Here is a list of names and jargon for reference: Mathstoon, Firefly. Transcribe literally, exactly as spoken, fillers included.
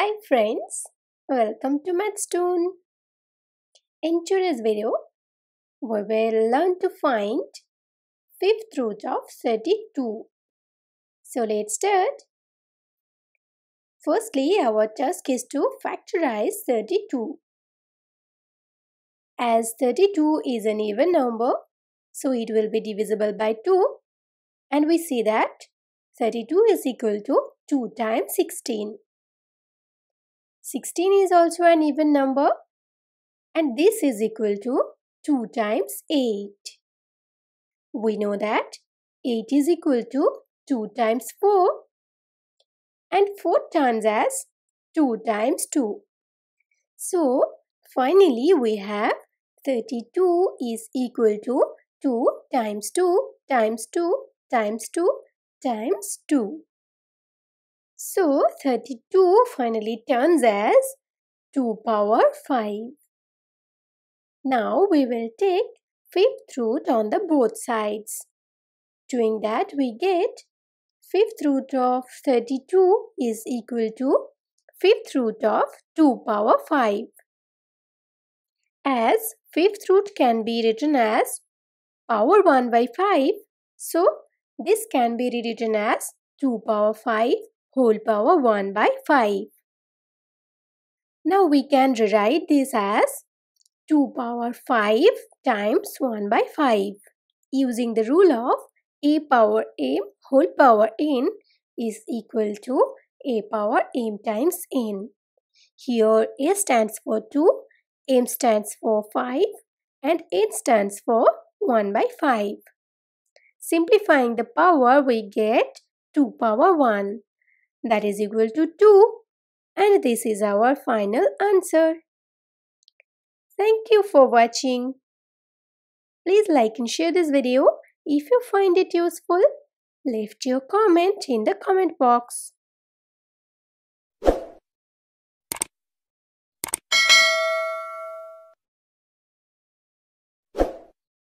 Hi friends, welcome to Mathstoon. In today's video, we will learn to find fifth root of thirty-two. So let's start. Firstly, our task is to factorize thirty-two. As thirty-two is an even number, so it will be divisible by two. And we see that thirty-two is equal to two times sixteen. sixteen is also an even number, and this is equal to two times eight. We know that eight is equal to two times four, and four turns as two times two. So, finally we have thirty-two is equal to two times two times two times two times two. So, thirty-two finally turns as two power five. Now, we will take fifth root on the both sides. Doing that, we get fifth root of thirty-two is equal to fifth root of two power five. As fifth root can be written as power one by five, so this can be rewritten as two power five whole power one by five. Now we can rewrite this as two power five times one by five using the rule of a power m whole power n is equal to a power m times n. Here a stands for two, m stands for five, and n stands for one by five. Simplifying the power, we get two power one. That is equal to two, and this is our final answer. Thank you for watching. Please like and share this video if you find it useful. Leave your comment in the comment box.